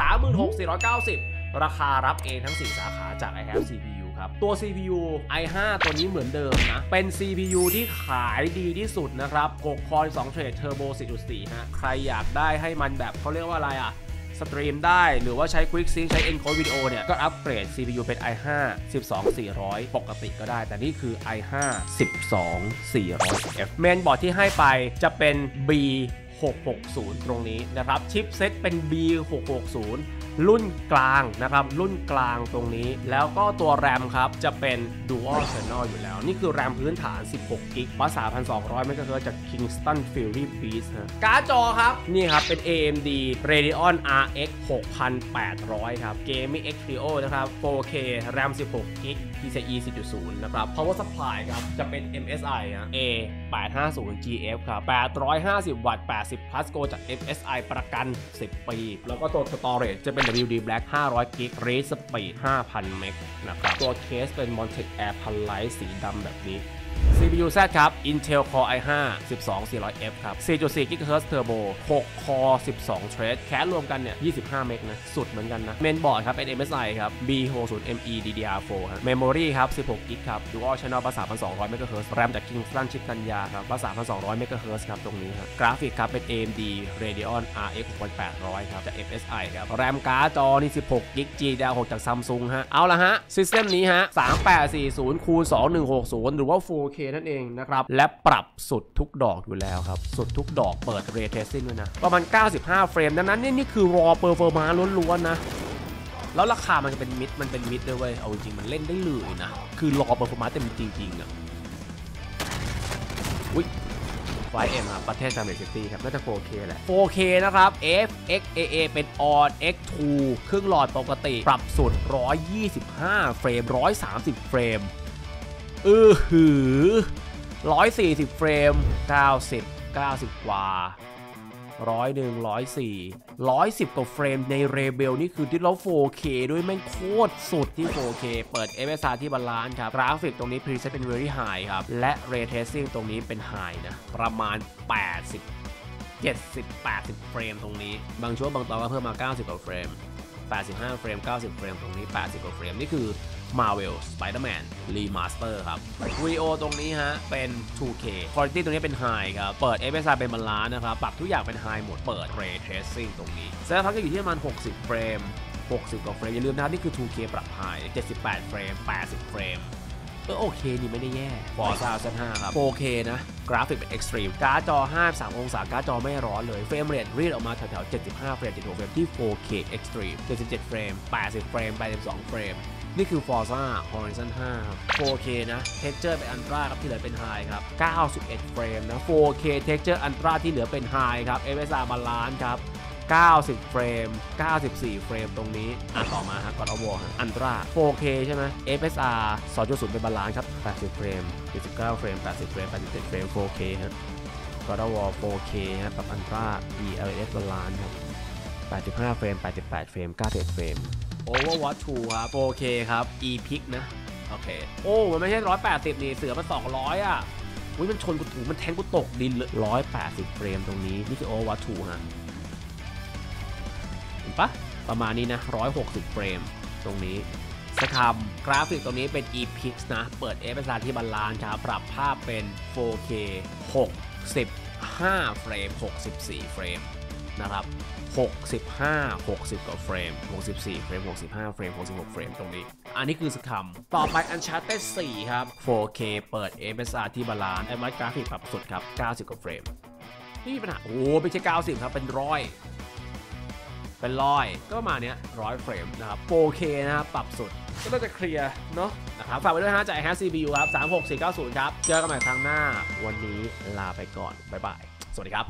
36,490 ราคารับเองทั้ง4สาขาจาก iHab CPUตัว CPU i5 ตัวนี้เหมือนเดิมนะ เป็น CPU ที่ขายดีที่สุดนะครับ 6 คอร์ 2 เทรด เทอร์โบ 4.4 ฮะ ใครอยากได้ให้มันแบบเขาเรียกว่าอะไรอะสตรีมได้หรือว่าใช้ Quick Sync ใช้ Encode Video เนี่ยก็อัปเกรด CPU เป็น i5 12400 ปกติก็ได้แต่นี่คือ i5 12400F เมนบอร์ดที่ให้ไปจะเป็น B660 ตรงนี้นะครับ ชิปเซ็ตเป็น B660รุ่นกลางนะครับรุ่นกลางตรงนี้แล้วก็ตัวแรมครับจะเป็น Dual Channel อยู่แล้วนี่คือแรมพื้นฐาน 16 กิกวัตต์ 3,200 เมกะเฮิรตซ์จาก Kingston Fury Beast นะการ์ดจอครับนี่ครับเป็น AMD Radeon RX 6800 ครับ Gaming X Trio นะครับ 4K แรม 16 กิก PCIe 10.0 นะครับ Power Supply ครับจะเป็น MSI A850GF ครับ850 วัตต์ 80 plus Go จาก MSI ประกัน 10 ปีแล้วก็ตัว Storage จะเป็น WD Black 500 กิก Rate Speed 5,000 เมกนะครับตัวเคสเป็น Montech Air 1000 Lite สีดำแบบนี้ CPU Z ครับ Intel Core i5 12400F ครับ 4.4 GHz Turbo 6 Core 12 Thread แคสรวมกันเนี่ย 25 เมกนะสุดเหมือนกันนะเมนบอร์ดครับเป็น MSI ครับ B60ME DDR4 ครับ Memory ครับ 16 กิกครับ Dual Channel บัส 3,200 เมกะเฮิรตซ์ RAM จาก Kingston ชิปกันยาครับบัส 3,200 เมกะเฮิรตซ์ครับตรงนี้ครับกราฟิกครับเป็น AMD Radeon RX 6800 ครับจาก MSI ครับ RAM การ์ดจอนี่ 16 กิก GDDR6 จาก Samsung ฮะเอาละฮะ System นี้ฮะ 3840x2160 หรือว่า 4K นั่นเองนะครับและปรับสุดทุกดอกอยู่แล้วครับสุดทุกดอกเปิด Ray Tracing ด้วยนะประมาณ95 เฟรมดังนั้นนี่คือ raw performance ล้วนๆนะแล้วราคามันจะเป็นมิดด้วยเว้ยเอาจริงมันเล่นได้เลยนะคือ raw performance เต็มจริงๆอ่ะอุ๊ยไฟเอ็มครับประเทศซาเมซิตี้ครับน่าจะ 4K แหละ 4K นะครับ FXAA เป็น on X2 เครื่องหลอดปกติปรับสุด125เฟรม130เฟรมหือ140เฟรม90กว่า110 กว่าเฟรมใน Rebel นี่คือที่เรา 4K ด้วยแม่งโคตรสุดที่ 4K เปิด MSI ที่บาลานซ์ครับกราฟิกตรงนี้ Preset เป็น Very High ครับและ Ray Tracing ตรงนี้เป็น High นะประมาณ70-80 เฟรมตรงนี้บางช่วงบางตอนก็เพิ่มมา90กว่าเฟรม85 เฟรม 90 เฟรมตรงนี้80กว่าเฟรมนี่คือ Marvel Spider-Man Remaster ครับ VO ตรงนี้ฮะเป็น 2K Quality ตรงนี้เป็น High ครับเปิด FSR เป็น Balance นะครับปรับทุกอย่างเป็น High หมดเปิด Ray Tracing ตรงนี้เซฟพักก็อยู่ที่ประมาณ60 เฟรม60กว่าเฟรมอย่าลืมนะครับนี่คือ 2K ปรับ High 78 เฟรม80 เฟรมโอเคนี่ไม่ได้แย่ Forza Horizon 5 ครับ 4K นะกราฟิกเป็น Extreme การ์ดจอ 53 องศาการ์ดจอไม่ร้อนเลยเฟรมเรทรีดออกมาแถวๆ75 เฟรม76 เฟรมที่ 4K Extreme 77 เฟรม80 เฟรม82 เฟรมนี่คือ Forza Horizon 5 4K นะ Texture เป็น Ultra ครับที่เหลือเป็น High ครับ91 เฟรมนะ 4K Texture Ultra ที่เหลือเป็น High ครับ FSR Balance ครับ90 เฟรม94 เฟรมตรงนี้ต่อมาฮะก่อนเอาวอลฮะอันตรา 4K ใช่ไหม FSR 2.0 เป็นบาลานซ์ครับ80 เฟรม79 เฟรม80 เฟรม87 เฟรม 4K ฮะก่อนเอาวอล 4K ฮะกับอันตรา ELS บาลานซ์ครับ85 เฟรม88 เฟรม91 เฟรม Overwatch 2 ครับ 4K ครับ Epic นะโอเคโอ้มันไม่ใช่180นี่เสือมัน200อ่ะอุ้ยมันชนกูถูมันแทงกูตกดินเลย180 เฟรมตรงนี้นี่คือ Overwatch 2 ฮะประมาณนี้นะ160 เฟรมตรงนี้สครับกราฟิกตรงนี้เป็น Epic นะเปิด FSR ที่บาลานซ์ครับปรับภาพเป็น 4K 65 เฟรม64 เฟรมนะครับ60 กว่าเฟรม64 เฟรม65 เฟรม66 เฟรมตรงนี้อันนี้คือสครับต่อไป Uncharted 4 ครับ 4K เปิด FSR ที่บาลานซ์ไอ้มัดกราฟิกปรับสุดครับ90 กว่าเฟรมไม่มีปัญหาโอ้ไม่ใช่90ครับเป็น100เป็นร้อยก็ประมาณนี้100เฟรมนะครับ 4K นะครับปรับสุดก็น่าจะเคลียร์เนาะนะครับฝากไว้ด้วยนะจาก AMD CPU ครับ 36490 ครับเจอกันใหม่ครั้งหน้าวันนี้ลาไปก่อนบ๊ายบายสวัสดีครับ